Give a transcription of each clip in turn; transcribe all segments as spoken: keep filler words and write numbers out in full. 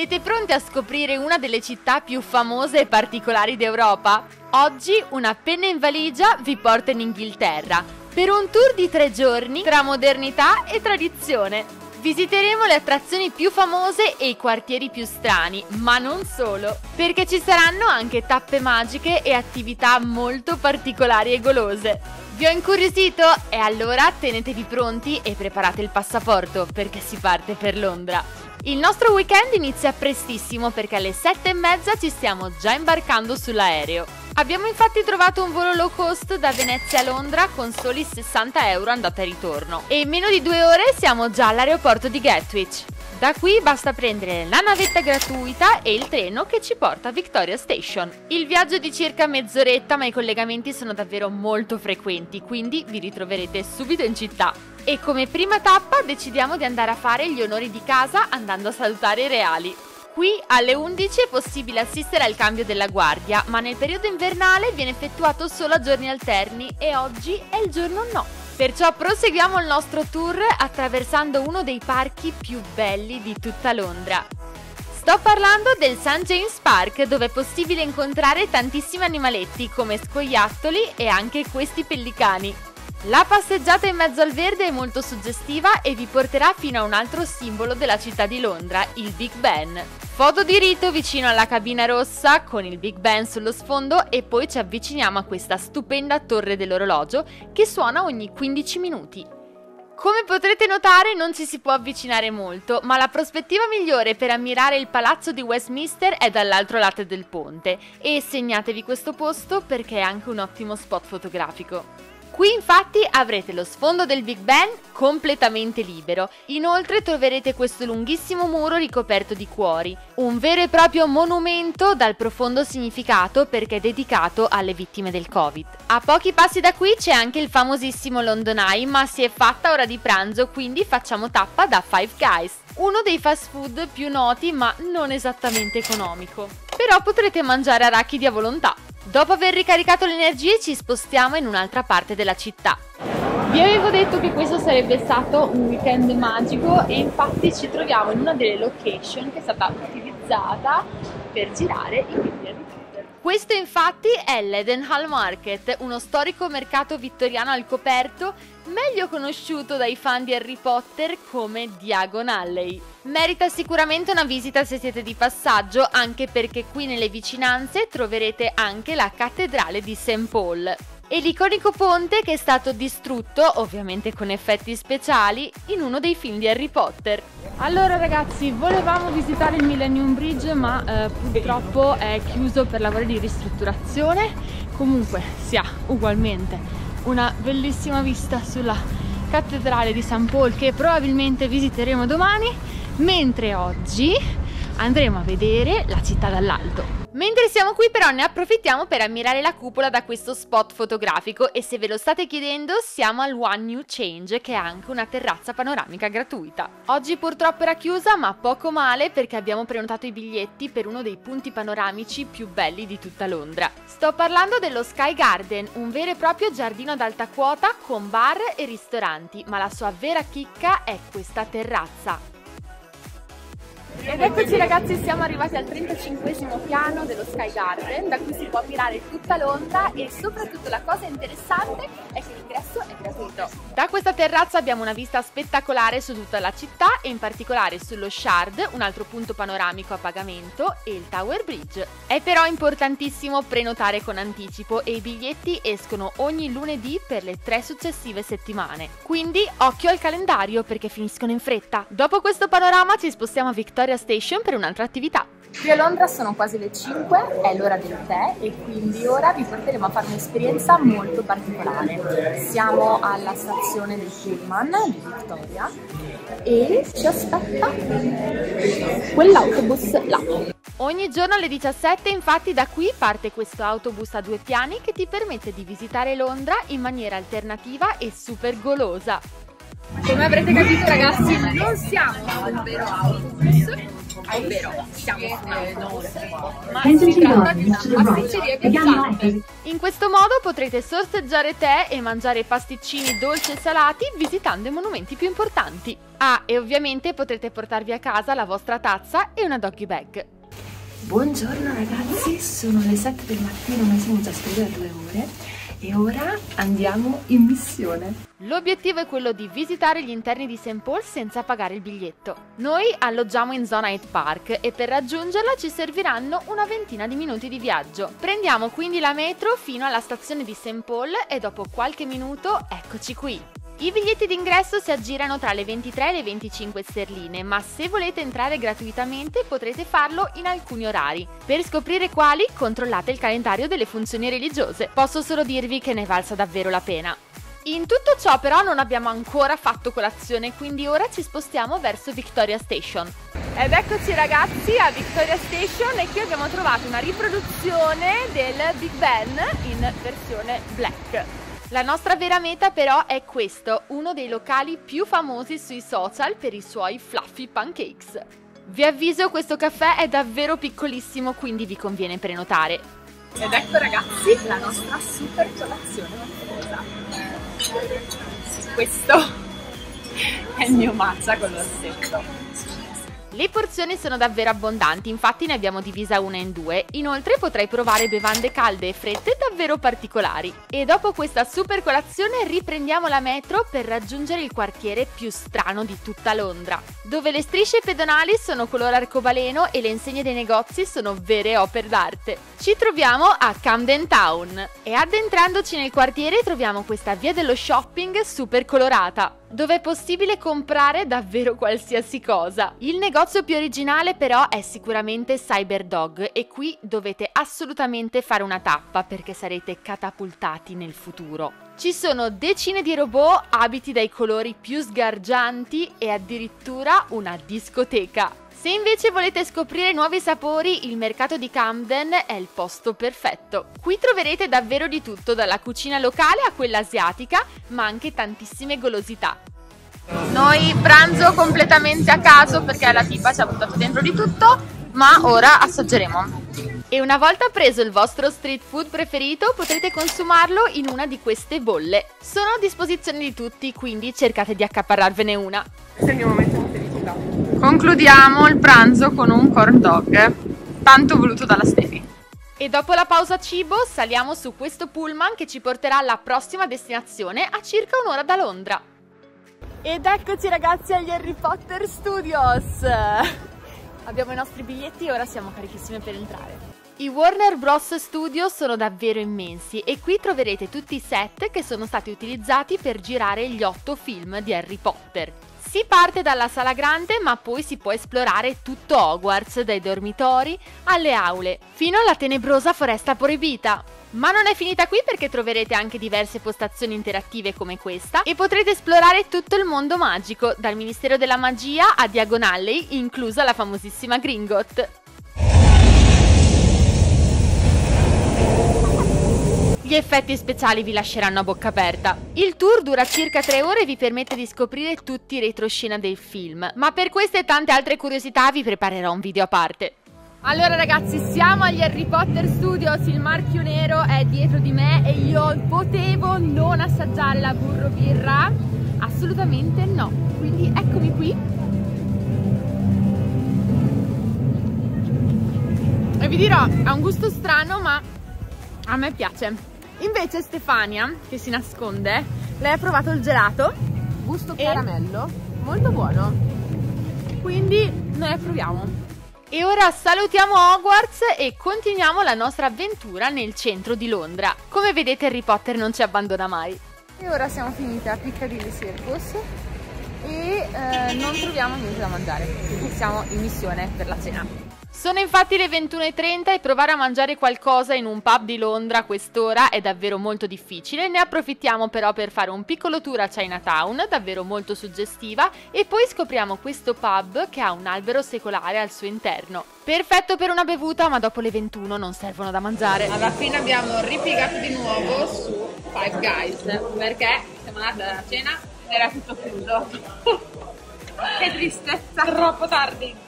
Siete pronti a scoprire una delle città più famose e particolari d'Europa? Oggi una penna in valigia vi porta in Inghilterra per un tour di tre giorni tra modernità e tradizione. Visiteremo le attrazioni più famose e i quartieri più strani, ma non solo, perché ci saranno anche tappe magiche e attività molto particolari e golose. Vi ho incuriosito? E allora tenetevi pronti e preparate il passaporto, perché si parte per Londra. Il nostro weekend inizia prestissimo perché alle sette e mezza ci stiamo già imbarcando sull'aereo. Abbiamo infatti trovato un volo low cost da Venezia a Londra con soli sessanta euro andata e ritorno e in meno di due ore siamo già all'aeroporto di Gatwick. Da qui basta prendere la navetta gratuita e il treno che ci porta a Victoria Station. Il viaggio è di circa mezz'oretta, ma i collegamenti sono davvero molto frequenti, quindi vi ritroverete subito in città. E come prima tappa decidiamo di andare a fare gli onori di casa andando a salutare i reali. Qui alle undici è possibile assistere al cambio della guardia, ma nel periodo invernale viene effettuato solo a giorni alterni e oggi è il giorno no. Perciò proseguiamo il nostro tour attraversando uno dei parchi più belli di tutta Londra. Sto parlando del Saint James Park, dove è possibile incontrare tantissimi animaletti come scoiattoli e anche questi pellicani. La passeggiata in mezzo al verde è molto suggestiva e vi porterà fino a un altro simbolo della città di Londra, il Big Ben. Foto diritto vicino alla cabina rossa con il Big Ben sullo sfondo e poi ci avviciniamo a questa stupenda torre dell'orologio che suona ogni quindici minuti. Come potrete notare non ci si può avvicinare molto, ma la prospettiva migliore per ammirare il palazzo di Westminster è dall'altro lato del ponte e segnatevi questo posto perché è anche un ottimo spot fotografico. Qui infatti avrete lo sfondo del Big Ben completamente libero, inoltre troverete questo lunghissimo muro ricoperto di cuori, un vero e proprio monumento dal profondo significato perché è dedicato alle vittime del Covid. A pochi passi da qui c'è anche il famosissimo London Eye, ma si è fatta ora di pranzo quindi facciamo tappa da Five Guys, uno dei fast food più noti ma non esattamente economico, però potrete mangiare arachidi a volontà. Dopo aver ricaricato le energie ci spostiamo in un'altra parte della città. Vi avevo detto che questo sarebbe stato un weekend magico e infatti ci troviamo in una delle location che è stata utilizzata per girare in Victoria. Questo infatti è l'Edenhall Market, uno storico mercato vittoriano al coperto, meglio conosciuto dai fan di Harry Potter come Diagon Alley. Merita sicuramente una visita se siete di passaggio, anche perché qui nelle vicinanze troverete anche la cattedrale di Saint Paul e l'iconico ponte che è stato distrutto, ovviamente con effetti speciali, in uno dei film di Harry Potter. Allora ragazzi, volevamo visitare il Millennium Bridge, ma eh, purtroppo è chiuso per lavori di ristrutturazione. Comunque si ha ugualmente una bellissima vista sulla cattedrale di Saint Paul, che probabilmente visiteremo domani, mentre oggi andremo a vedere la città dall'alto. Mentre siamo qui però ne approfittiamo per ammirare la cupola da questo spot fotografico e se ve lo state chiedendo siamo al One New Change, che è anche una terrazza panoramica gratuita. Oggi purtroppo era chiusa, ma poco male perché abbiamo prenotato i biglietti per uno dei punti panoramici più belli di tutta Londra. Sto parlando dello Sky Garden, un vero e proprio giardino ad alta quota con bar e ristoranti, ma la sua vera chicca è questa terrazza. Ed eccoci ragazzi, siamo arrivati al trentacinquesimo piano dello Sky Garden, da cui si può ammirare tutta Londra e soprattutto la cosa interessante è che l'ingresso è gratuito. Da questa terrazza abbiamo una vista spettacolare su tutta la città e in particolare sullo Shard, un altro punto panoramico a pagamento, e il Tower Bridge. È però importantissimo prenotare con anticipo e i biglietti escono ogni lunedì per le tre successive settimane. Quindi occhio al calendario perché finiscono in fretta. Dopo questo panorama ci spostiamo a Victoria Station per un'altra attività. Qui a Londra sono quasi le cinque, è l'ora del tè e quindi ora vi porteremo a fare un'esperienza molto particolare. Siamo alla stazione del Pullman di Victoria e ci aspetta quell'autobus là. Ogni giorno alle diciassette infatti da qui parte questo autobus a due piani che ti permette di visitare Londra in maniera alternativa e super golosa. Come avrete capito ragazzi, non siamo al vero autobus, ovvero siamo a ma si tratta di una pasticceria ghiacciante. In questo modo potrete sorseggiare tè e mangiare pasticcini dolci e salati visitando i monumenti più importanti. Ah, e ovviamente potrete portarvi a casa la vostra tazza e una doggy bag. Buongiorno ragazzi, sono le sette del mattino, noi siamo già svegli da due ore. E ora andiamo in missione. L'obiettivo è quello di visitare gli interni di Saint Paul senza pagare il biglietto. Noi alloggiamo in zona Hyde Park e per raggiungerla ci serviranno una ventina di minuti di viaggio. Prendiamo quindi la metro fino alla stazione di Saint Paul e dopo qualche minuto eccoci qui. I biglietti d'ingresso si aggirano tra le ventitré e le venticinque sterline, ma se volete entrare gratuitamente potrete farlo in alcuni orari. Per scoprire quali, controllate il calendario delle funzioni religiose. Posso solo dirvi che ne è valsa davvero la pena. In tutto ciò però non abbiamo ancora fatto colazione, quindi ora ci spostiamo verso Victoria Station. Ed eccoci ragazzi a Victoria Station e qui abbiamo trovato una riproduzione del Big Ben in versione black. La nostra vera meta però è questo, uno dei locali più famosi sui social per i suoi fluffy pancakes. Vi avviso, questo caffè è davvero piccolissimo, quindi vi conviene prenotare. Ed ecco ragazzi la nostra super colazione mafiosa. Questo è il mio matcha con l'orsetto. Le porzioni sono davvero abbondanti, infatti ne abbiamo divisa una in due. Inoltre potrai provare bevande calde e fredde davvero particolari. E dopo questa super colazione riprendiamo la metro per raggiungere il quartiere più strano di tutta Londra, dove le strisce pedonali sono color arcobaleno e le insegne dei negozi sono vere opere d'arte. Ci troviamo a Camden Town e addentrandoci nel quartiere troviamo questa via dello shopping super colorata, dove è possibile comprare davvero qualsiasi cosa. Il negozio più originale però è sicuramente Cyber Dog e qui dovete assolutamente fare una tappa perché sarete catapultati nel futuro. Ci sono decine di robot, abiti dai colori più sgargianti e addirittura una discoteca. Se invece volete scoprire nuovi sapori, il mercato di Camden è il posto perfetto. Qui troverete davvero di tutto, dalla cucina locale a quella asiatica, ma anche tantissime golosità. Noi pranzo completamente a caso perché la tipa ci ha buttato dentro di tutto, ma ora assaggeremo. E una volta preso il vostro street food preferito, potrete consumarlo in una di queste bolle. Sono a disposizione di tutti, quindi cercate di accaparrarvene una. Questo è il mio momento di felicità. Concludiamo il pranzo con un corn dog, tanto voluto dalla Steffi. E dopo la pausa cibo saliamo su questo pullman che ci porterà alla prossima destinazione a circa un'ora da Londra. Ed eccoci ragazzi agli Harry Potter Studios! Abbiamo i nostri biglietti e ora siamo carichissime per entrare. I Warner Bros. Studios sono davvero immensi e qui troverete tutti i set che sono stati utilizzati per girare gli otto film di Harry Potter. Si parte dalla sala grande ma poi si può esplorare tutto Hogwarts, dai dormitori alle aule, fino alla tenebrosa foresta proibita. Ma non è finita qui perché troverete anche diverse postazioni interattive come questa e potrete esplorare tutto il mondo magico, dal Ministero della Magia a Diagon Alley, inclusa la famosissima Gringotts. Gli effetti speciali vi lasceranno a bocca aperta. Il tour dura circa tre ore e vi permette di scoprire tutti i retroscena del film, ma per queste e tante altre curiosità vi preparerò un video a parte. Allora ragazzi, siamo agli Harry Potter Studios, il marchio nero è dietro di me e io potevo non assaggiare la burro birra? Assolutamente no, quindi eccomi qui. E vi dirò, ha un gusto strano ma a me piace. Invece Stefania, che si nasconde, lei ha provato il gelato gusto caramello, molto buono, quindi noi proviamo. E ora salutiamo Hogwarts e continuiamo la nostra avventura nel centro di Londra. Come vedete Harry Potter non ci abbandona mai. E ora siamo finiti a Piccadilly Circus e eh, non troviamo niente da mangiare, quindi siamo in missione per la cena. Sono infatti le ventuno e trenta e provare a mangiare qualcosa in un pub di Londra a quest'ora è davvero molto difficile. Ne approfittiamo però per fare un piccolo tour a Chinatown, davvero molto suggestiva, e poi scopriamo questo pub che ha un albero secolare al suo interno. Perfetto per una bevuta, ma dopo le ventuno non servono da mangiare. Alla fine abbiamo ripiegato di nuovo su Five Guys perché siamo andati alla cena ed era tutto chiuso. Che tristezza, troppo tardi.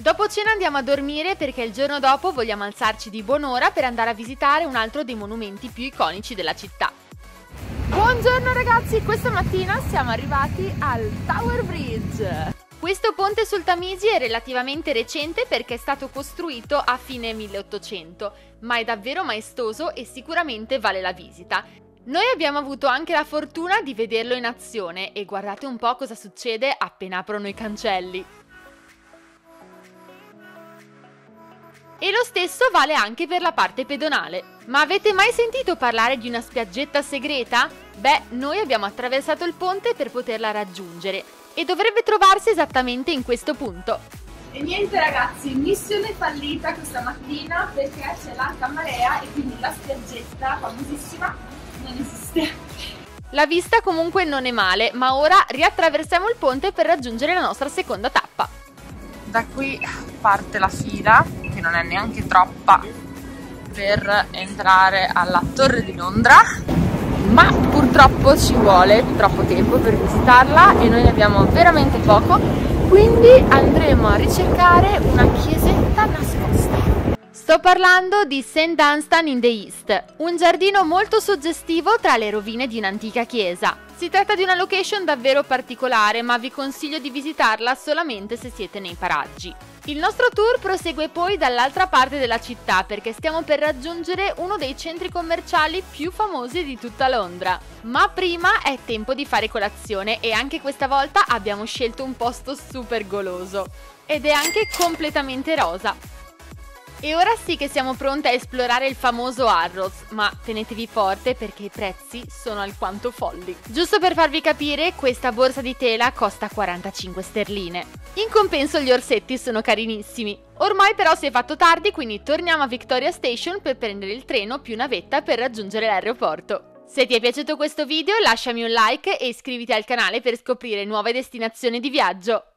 Dopo cena andiamo a dormire perché il giorno dopo vogliamo alzarci di buon'ora per andare a visitare un altro dei monumenti più iconici della città. Buongiorno ragazzi, questa mattina siamo arrivati al Tower Bridge. Questo ponte sul Tamigi è relativamente recente perché è stato costruito a fine milleottocento, ma è davvero maestoso e sicuramente vale la visita. Noi abbiamo avuto anche la fortuna di vederlo in azione e guardate un po' cosa succede appena aprono i cancelli. E lo stesso vale anche per la parte pedonale. Ma avete mai sentito parlare di una spiaggetta segreta? Beh, noi abbiamo attraversato il ponte per poterla raggiungere e dovrebbe trovarsi esattamente in questo punto. E niente ragazzi, missione fallita questa mattina perché c'è l'alta marea e quindi la spiaggetta famosissima non esiste. La vista comunque non è male, ma ora riattraversiamo il ponte per raggiungere la nostra seconda tappa. Da qui parte la fila, che non è neanche troppa, per entrare alla Torre di Londra. Ma purtroppo ci vuole troppo tempo per visitarla e noi ne abbiamo veramente poco, quindi andremo a ricercare una chiesetta nascosta. Sto parlando di Saint Dunstan in the East, un giardino molto suggestivo tra le rovine di un'antica chiesa. Si tratta di una location davvero particolare, ma vi consiglio di visitarla solamente se siete nei paraggi. Il nostro tour prosegue poi dall'altra parte della città perché stiamo per raggiungere uno dei centri commerciali più famosi di tutta Londra. Ma prima è tempo di fare colazione e anche questa volta abbiamo scelto un posto super goloso. Ed è anche completamente rosa. E ora sì che siamo pronte a esplorare il famoso Harrods, ma tenetevi forte perché i prezzi sono alquanto folli. Giusto per farvi capire, questa borsa di tela costa quarantacinque sterline. In compenso gli orsetti sono carinissimi. Ormai però si è fatto tardi, quindi torniamo a Victoria Station per prendere il treno più navetta per raggiungere l'aeroporto. Se ti è piaciuto questo video lasciami un like e iscriviti al canale per scoprire nuove destinazioni di viaggio.